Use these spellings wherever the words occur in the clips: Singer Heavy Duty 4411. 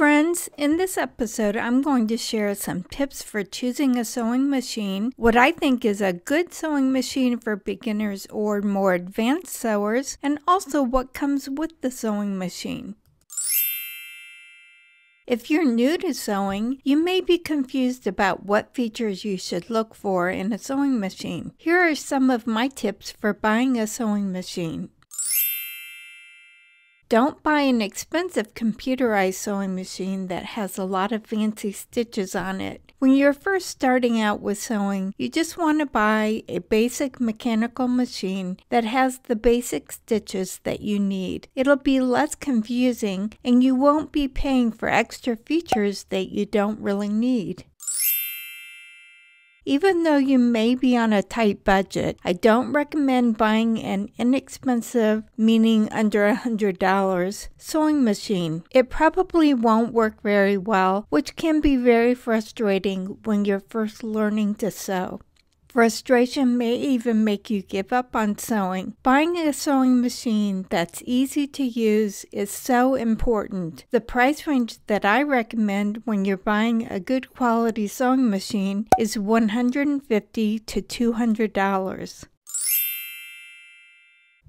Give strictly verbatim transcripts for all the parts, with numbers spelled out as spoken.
friends, in this episode I'm going to share some tips for choosing a sewing machine, what I think is a good sewing machine for beginners or more advanced sewers, and also what comes with the sewing machine. If you're new to sewing, you may be confused about what features you should look for in a sewing machine. Here are some of my tips for buying a sewing machine. Don't buy an expensive computerized sewing machine that has a lot of fancy stitches on it. When you're first starting out with sewing, you just want to buy a basic mechanical machine that has the basic stitches that you need. It'll be less confusing and you won't be paying for extra features that you don't really need. Even though you may be on a tight budget, I don't recommend buying an inexpensive, meaning under one hundred dollars, sewing machine. It probably won't work very well, which can be very frustrating when you're first learning to sew. Frustration may even make you give up on sewing. Buying a sewing machine that's easy to use is so important. The price range that I recommend when you're buying a good quality sewing machine is one hundred fifty dollars to two hundred dollars.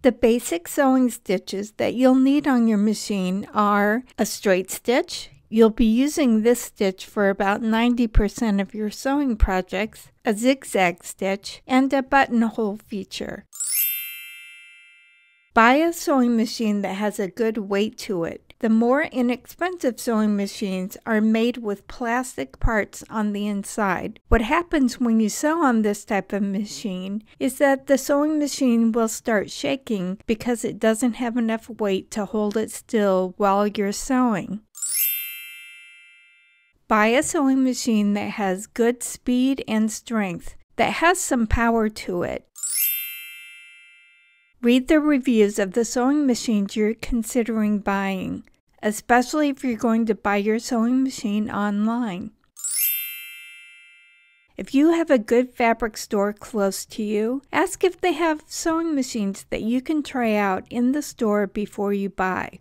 The basic sewing stitches that you'll need on your machine are a straight stitch. You'll be using this stitch for about ninety percent of your sewing projects, a zigzag stitch, and a buttonhole feature. Buy a sewing machine that has a good weight to it. The more inexpensive sewing machines are made with plastic parts on the inside. What happens when you sew on this type of machine is that the sewing machine will start shaking because it doesn't have enough weight to hold it still while you're sewing. Buy a sewing machine that has good speed and strength, that has some power to it. Read the reviews of the sewing machines you're considering buying, especially if you're going to buy your sewing machine online. If you have a good fabric store close to you, ask if they have sewing machines that you can try out in the store before you buy.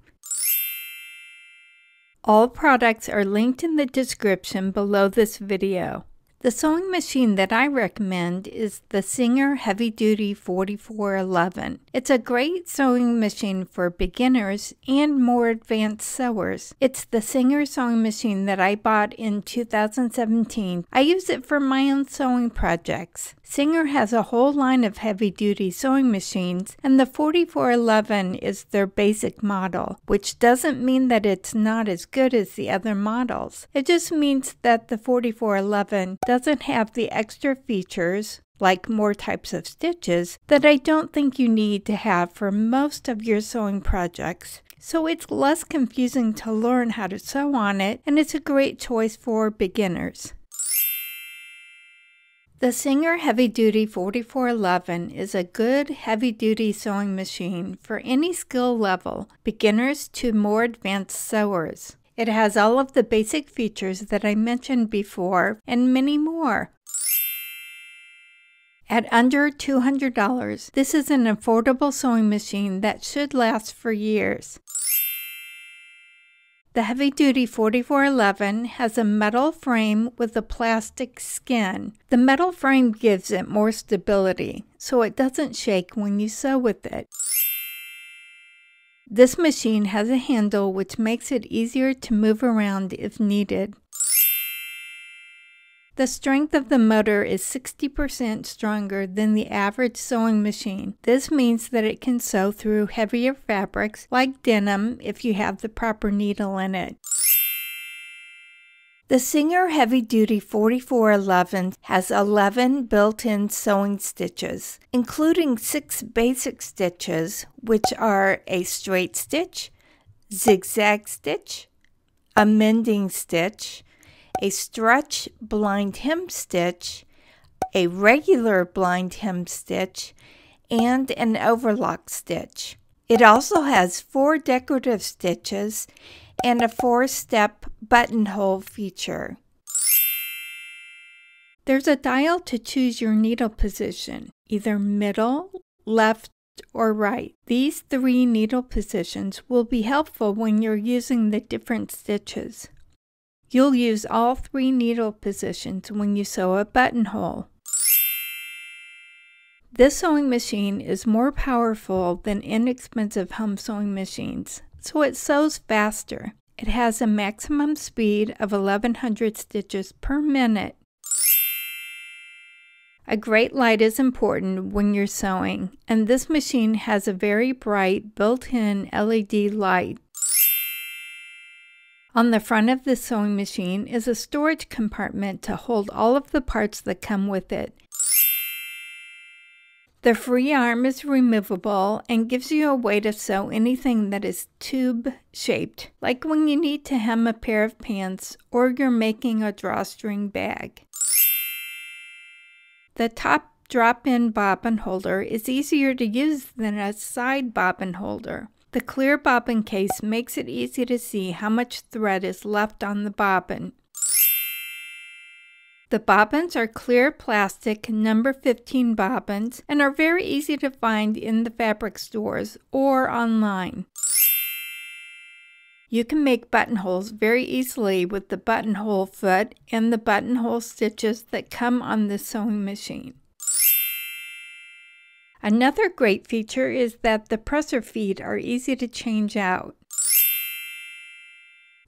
All products are linked in the description below this video. The sewing machine that I recommend is the Singer Heavy Duty forty-four eleven. It's a great sewing machine for beginners and more advanced sewers. It's the Singer sewing machine that I bought in two thousand seventeen. I use it for my own sewing projects. Singer has a whole line of heavy-duty sewing machines, and the forty-four eleven is their basic model, which doesn't mean that it's not as good as the other models. It just means that the forty-four eleven doesn't have the extra features, like more types of stitches, that I don't think you need to have for most of your sewing projects. So it's less confusing to learn how to sew on it, and it's a great choice for beginners. The Singer Heavy Duty forty-four eleven is a good heavy-duty sewing machine for any skill level, beginners to more advanced sewers. It has all of the basic features that I mentioned before and many more. At under two hundred dollars, this is an affordable sewing machine that should last for years. The Heavy Duty forty-four eleven has a metal frame with a plastic skin. The metal frame gives it more stability, so it doesn't shake when you sew with it. This machine has a handle which makes it easier to move around if needed. The strength of the motor is sixty percent stronger than the average sewing machine. This means that it can sew through heavier fabrics like denim if you have the proper needle in it. The Singer Heavy Duty forty-four eleven has eleven built-in sewing stitches, including six basic stitches, which are a straight stitch, zigzag stitch, a mending stitch, a stretch blind hem stitch, a regular blind hem stitch, and an overlock stitch. It also has four decorative stitches and a four-step buttonhole feature. There's a dial to choose your needle position, either middle, left, or right. These three needle positions will be helpful when you're using the different stitches. You'll use all three needle positions when you sew a buttonhole. This sewing machine is more powerful than inexpensive home sewing machines, so it sews faster. It has a maximum speed of eleven hundred stitches per minute. A great light is important when you're sewing, and this machine has a very bright built-in L E D light. On the front of the sewing machine is a storage compartment to hold all of the parts that come with it. The free arm is removable and gives you a way to sew anything that is tube-shaped, like when you need to hem a pair of pants or you're making a drawstring bag. The top drop-in bobbin holder is easier to use than a side bobbin holder. The clear bobbin case makes it easy to see how much thread is left on the bobbin. The bobbins are clear plastic number fifteen bobbins and are very easy to find in the fabric stores or online. You can make buttonholes very easily with the buttonhole foot and the buttonhole stitches that come on the sewing machine. Another great feature is that the presser feet are easy to change out.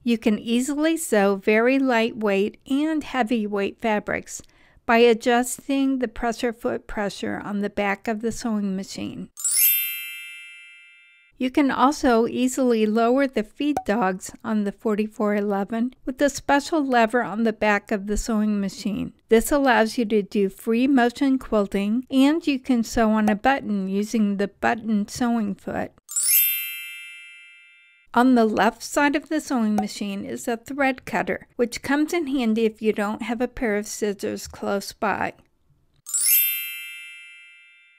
You can easily sew very lightweight and heavyweight fabrics by adjusting the presser foot pressure on the back of the sewing machine. You can also easily lower the feed dogs on the forty-four eleven with a special lever on the back of the sewing machine. This allows you to do free motion quilting, and you can sew on a button using the button sewing foot. On the left side of the sewing machine is a thread cutter, which comes in handy if you don't have a pair of scissors close by.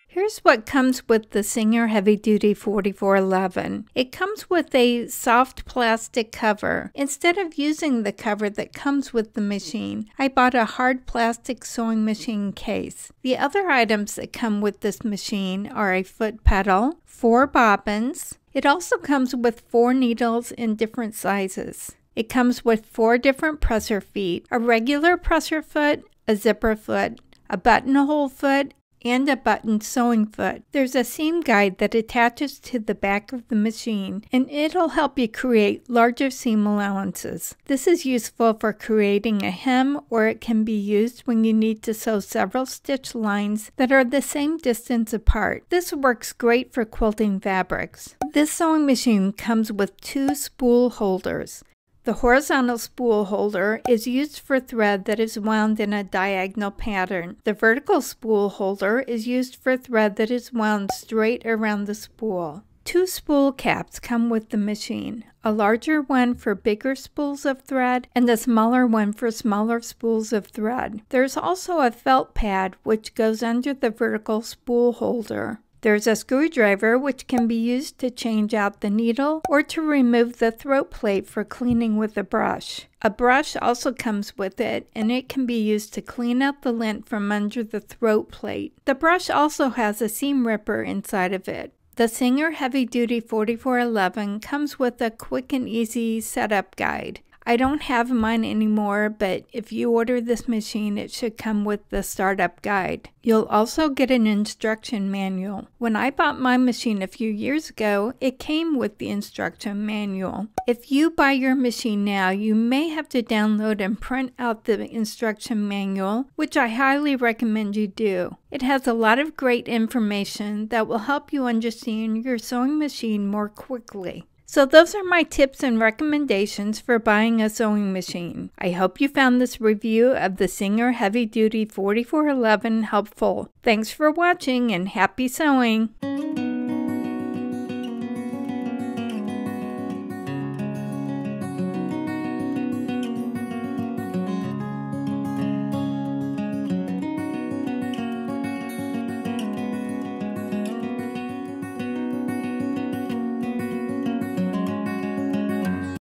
Here's what comes with the Singer Heavy Duty forty-four eleven. It comes with a soft plastic cover. Instead of using the cover that comes with the machine, I bought a hard plastic sewing machine case. The other items that come with this machine are a foot pedal, four bobbins. It also comes with four needles in different sizes. It comes with four different presser feet: a regular presser foot, a zipper foot, a buttonhole foot, and a button sewing foot. There's a seam guide that attaches to the back of the machine, and it'll help you create larger seam allowances. This is useful for creating a hem, or it can be used when you need to sew several stitch lines that are the same distance apart. This works great for quilting fabrics. This sewing machine comes with two spool holders. The horizontal spool holder is used for thread that is wound in a diagonal pattern. The vertical spool holder is used for thread that is wound straight around the spool. Two spool caps come with the machine, a larger one for bigger spools of thread and a smaller one for smaller spools of thread. There's also a felt pad which goes under the vertical spool holder. There's a screwdriver which can be used to change out the needle or to remove the throat plate for cleaning with a brush. A brush also comes with it, and it can be used to clean out the lint from under the throat plate. The brush also has a seam ripper inside of it. The Singer Heavy Duty forty-four eleven comes with a quick and easy setup guide. I don't have mine anymore, but if you order this machine, it should come with the startup guide. You'll also get an instruction manual. When I bought my machine a few years ago, it came with the instruction manual. If you buy your machine now, you may have to download and print out the instruction manual, which I highly recommend you do. It has a lot of great information that will help you understand your sewing machine more quickly. So those are my tips and recommendations for buying a sewing machine. I hope you found this review of the Singer Heavy Duty forty-four eleven helpful. Thanks for watching, and happy sewing!